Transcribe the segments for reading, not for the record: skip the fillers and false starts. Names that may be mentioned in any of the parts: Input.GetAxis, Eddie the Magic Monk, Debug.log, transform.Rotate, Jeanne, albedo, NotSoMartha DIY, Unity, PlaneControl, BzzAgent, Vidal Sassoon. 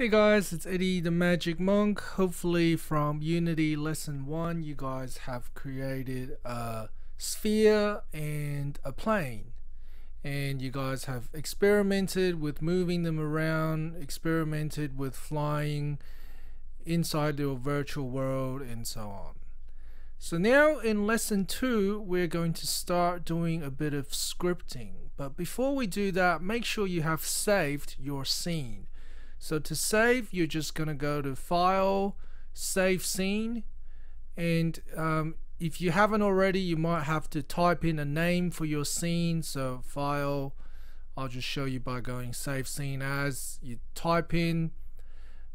Hey guys, it's Eddie the Magic Monk. Hopefully from Unity lesson 1 you guys have created a sphere and a plane, and you guys have experimented with moving them around, experimented with flying inside your virtual world and so on. So now in lesson 2 we're going to start doing a bit of scripting, but before we do that, make sure you have saved your scene. So to save, you're just going to go to File, Save Scene, and if you haven't already, you might have to type in a name for your scene. So File, I'll just show you by going Save Scene As. You type in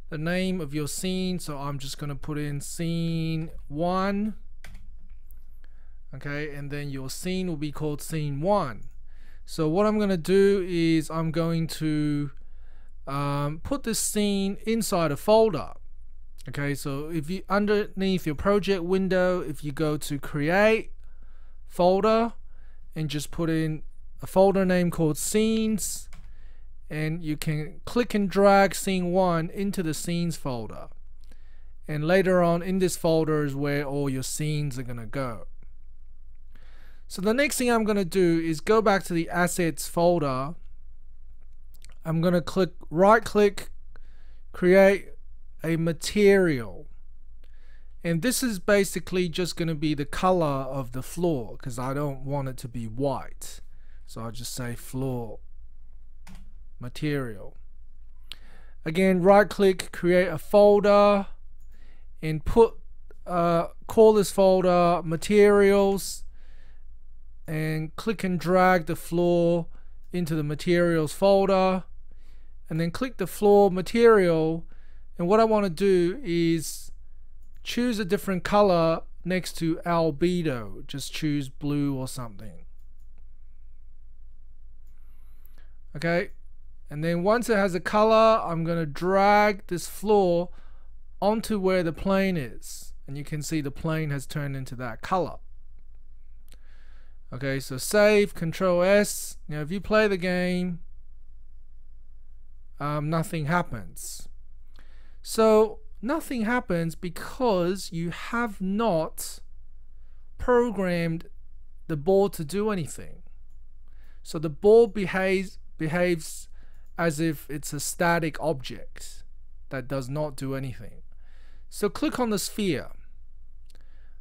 the name of your scene, so I'm just going to put in Scene 1, okay, and then your scene will be called Scene 1. So what I'm going to do is I'm going to put this scene inside a folder. Okay, so if you underneath your project window, if you go to Create Folder and just put in a folder name called Scenes, and you can click and drag Scene 1 into the Scenes folder, and later on in this folder is where all your scenes are gonna go. So the next thing I'm gonna do is go back to the Assets folder. I'm going to right click, create a material, and this is basically just going to be the color of the floor because I don't want it to be white, so I'll just say floor material. Again, right click, create a folder, and put call this folder materials, and click and drag the floor into the materials folder, and then click the floor material. And what I want to do is choose a different color next to albedo, just choose blue or something, okay? And then once it has a color, I'm gonna drag this floor onto where the plane is, and you can see the plane has turned into that color. Okay, so save, Control S. Now if you play the game, nothing happens. So nothing happens because you have not programmed the ball to do anything. So the ball behaves as if it's a static object that does not do anything. So click on the sphere.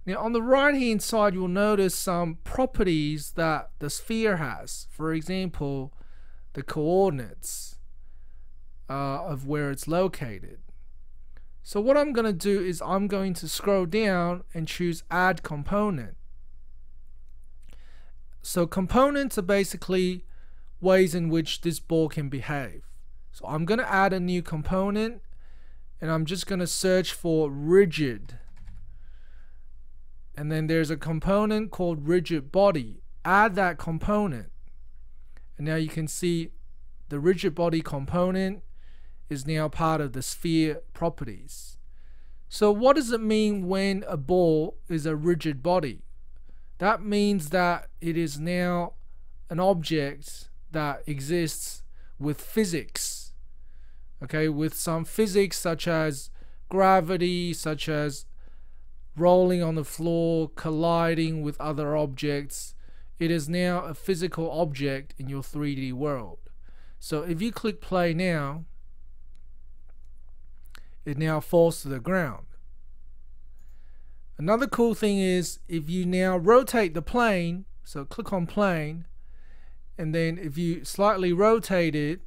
Now on the right hand side you'll notice some properties that the sphere has. For example, the coordinates of where it's located. So what I'm going to do is I'm going to scroll down and choose Add Component. So components are basically ways in which this ball can behave. So I'm going to add a new component, and I'm just going to search for rigid. And then there's a component called rigid body. Add that component, and now you can see the rigid body component is now part of the sphere properties. So what does it mean when a ball is a rigid body? That means that it is now an object that exists with physics, okay, with some physics such as gravity, such as rolling on the floor, colliding with other objects. It is now a physical object in your 3D world. So if you click play now, it now falls to the ground. Another cool thing is if you now rotate the plane, so click on plane, and then if you slightly rotate it,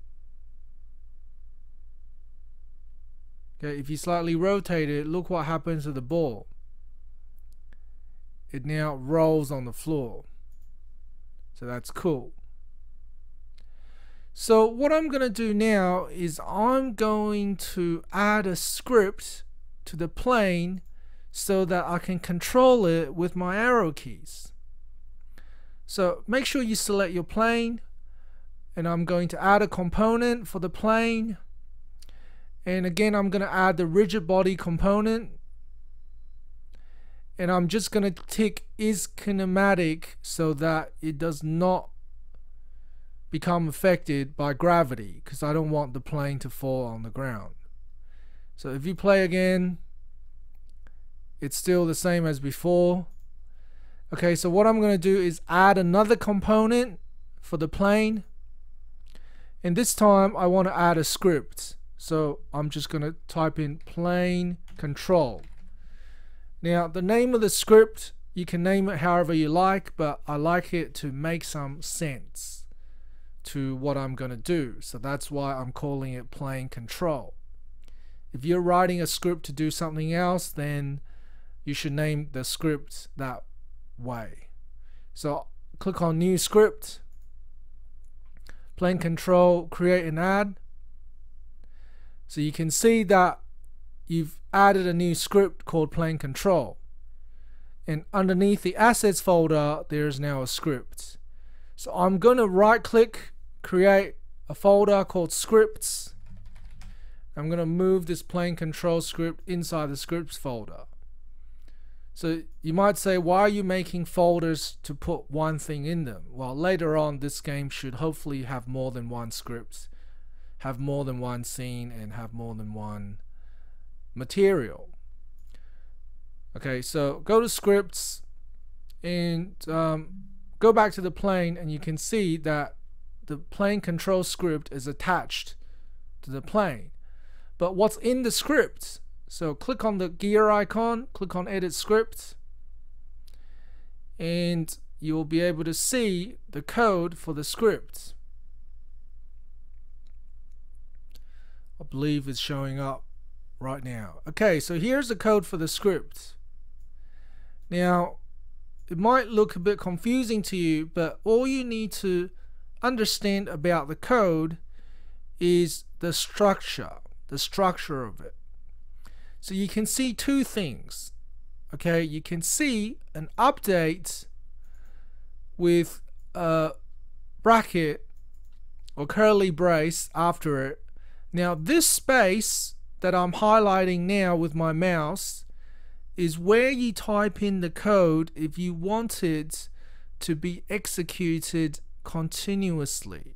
okay, if you slightly rotate it, look what happens to the ball. It now rolls on the floor. So that's cool. So what I'm going to do now is I'm going to add a script to the plane so that I can control it with my arrow keys. So make sure you select your plane, and I'm going to add a component for the plane, and again I'm going to add the rigid body component, and I'm just going to tick is kinematic so that it does not become affected by gravity, because I don't want the plane to fall on the ground. So if you play again, it's still the same as before. Okay, so what I'm going to do is add another component for the plane, and this time I want to add a script. So I'm just going to type in PlaneControl. Now the name of the script, you can name it however you like, but I like it to make some sense to what I'm going to do. So that's why I'm calling it PlaneControl. If you're writing a script to do something else, then you should name the script that way. So click on new script, PlaneControl, create an add. So you can see that you've added a new script called PlaneControl, and underneath the assets folder there is now a script. So I'm going to right click, create a folder called scripts. I'm going to move this PlaneControl script inside the scripts folder. So you might say, why are you making folders to put one thing in them? Well, later on this game should hopefully have more than one script, have more than one scene, and have more than one material. Okay, so go to scripts and go back to the plane, and you can see that the PlaneControl script is attached to the plane. But what's in the script? So click on the gear icon, click on edit script, and you will be able to see the code for the script. I believe it's showing up right now. Okay, so here's the code for the script. Now it might look a bit confusing to you, but all you need to understand about the code is the structure of it. So you can see two things. Okay, you can see an update with a bracket or curly brace after it. Now this space that I'm highlighting now with my mouse is where you type in the code if you want it to be executed continuously.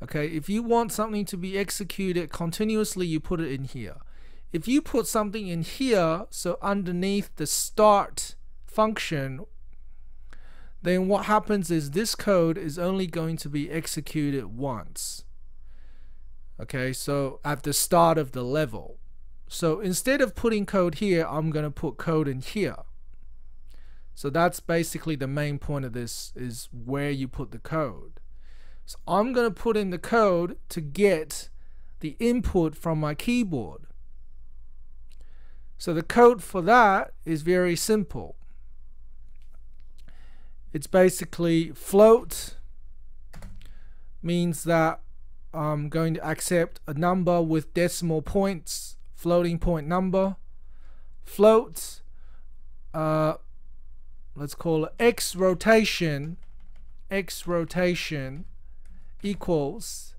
Okay, if you want something to be executed continuously, you put it in here. If you put something in here, so underneath the start function, then what happens is this code is only going to be executed once. Okay, so at the start of the level. So instead of putting code here, I'm going to put code in here. So that's basically the main point of this, is where you put the code. So I'm going to put in the code to get the input from my keyboard. So the code for that is very simple. It's basically float, means that I'm going to accept a number with decimal points, floating point number. Float, let's call it x rotation equals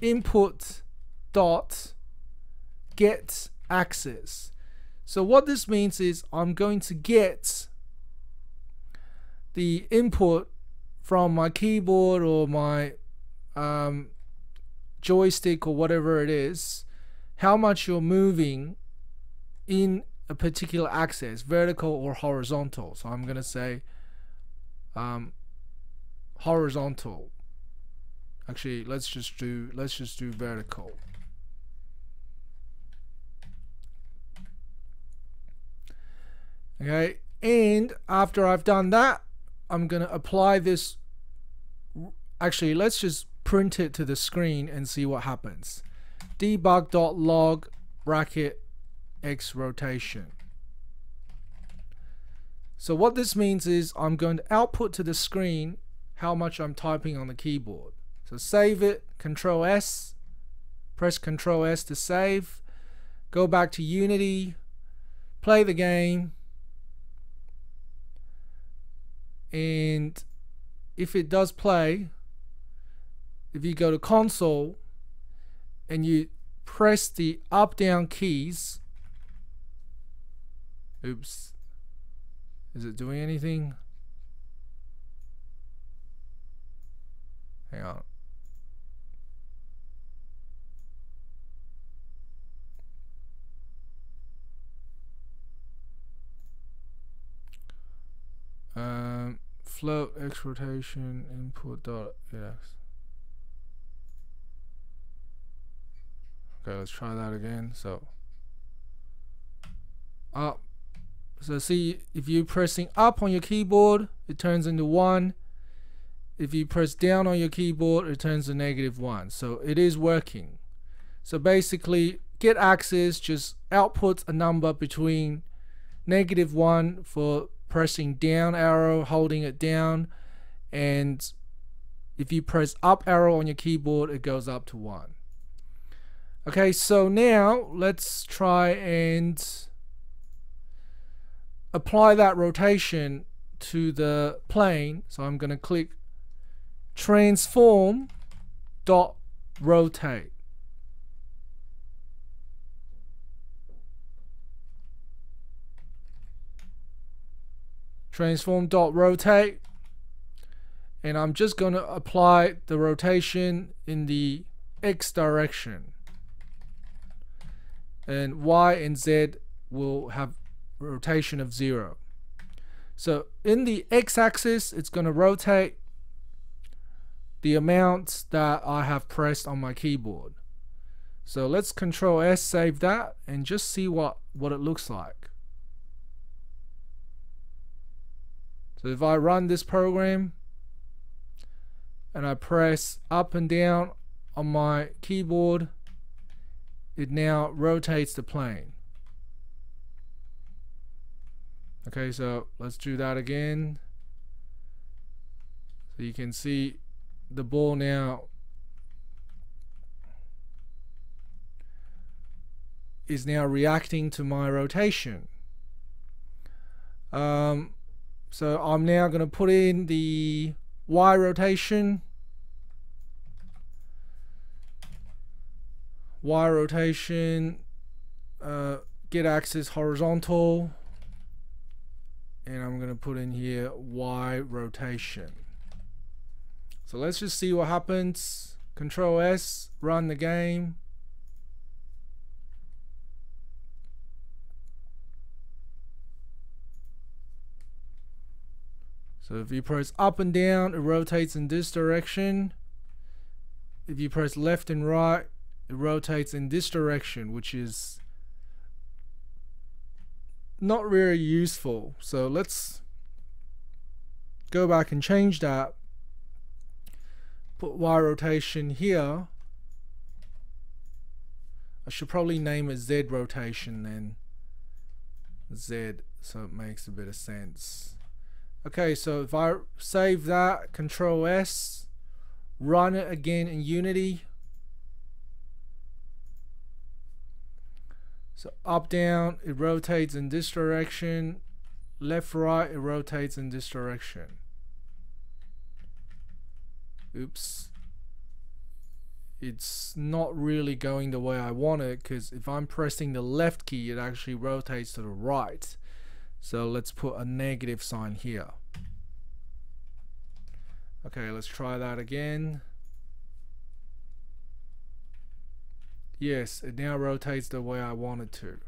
Input.GetAxis. So what this means is I'm going to get the input from my keyboard or my joystick or whatever it is, how much you're moving in a particular axis, vertical or horizontal. So I'm going to say horizontal. Actually, let's just do vertical. Okay, and after I've done that, I'm going to apply this. Actually, let's just print it to the screen and see what happens. Debug.log bracket x rotation. So what this means is I'm going to output to the screen how much I'm typing on the keyboard. So save it, Control S, press Control S to save, go back to Unity, play the game, and if it does play, if you go to console and you press the up-down keys, oops, is it doing anything? Hang on. float x rotation Input.GetAxis. Okay, let's try that again. So up. So see, if you pressing up on your keyboard, it turns into 1. If you press down on your keyboard, it turns to -1. So it is working. So basically, GetAxis just outputs a number between -1 for pressing down arrow, holding it down, and if you press up arrow on your keyboard, it goes up to 1. Okay, so now let's try and apply that rotation to the plane. So I'm going to click transform.Rotate. Transform.Rotate, and I'm just going to apply the rotation in the X direction, and Y and Z will have rotation of 0. So in the X axis, it's going to rotate the amount that I have pressed on my keyboard. So let's Control S, save that, and just see what it looks like. So if I run this program and I press up and down on my keyboard, it now rotates the plane. Okay, so let's do that again. So you can see the ball now is reacting to my rotation. So I'm now going to put in the Y rotation. Y rotation, get axis horizontal, and I'm going to put in here Y rotation. So let's just see what happens. Control S, run the game. So if you press up and down, it rotates in this direction. If you press left and right, it rotates in this direction, which is not really useful. So let's go back and change that. Put Y rotation here. I should probably name it Z rotation then. Z, so it makes a bit of sense. Okay, so if I save that, Control S, run it again in Unity. So up, down, it rotates in this direction. Left, right, it rotates in this direction. Oops. It's not really going the way I want it, because if I'm pressing the left key, it actually rotates to the right. So let's put a negative sign here. Okay, let's try that again. Yes, it now rotates the way I want it to.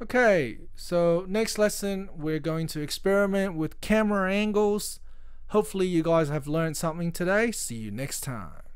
Okay, so next lesson we're going to experiment with camera angles. Hopefully you guys have learned something today. See you next time.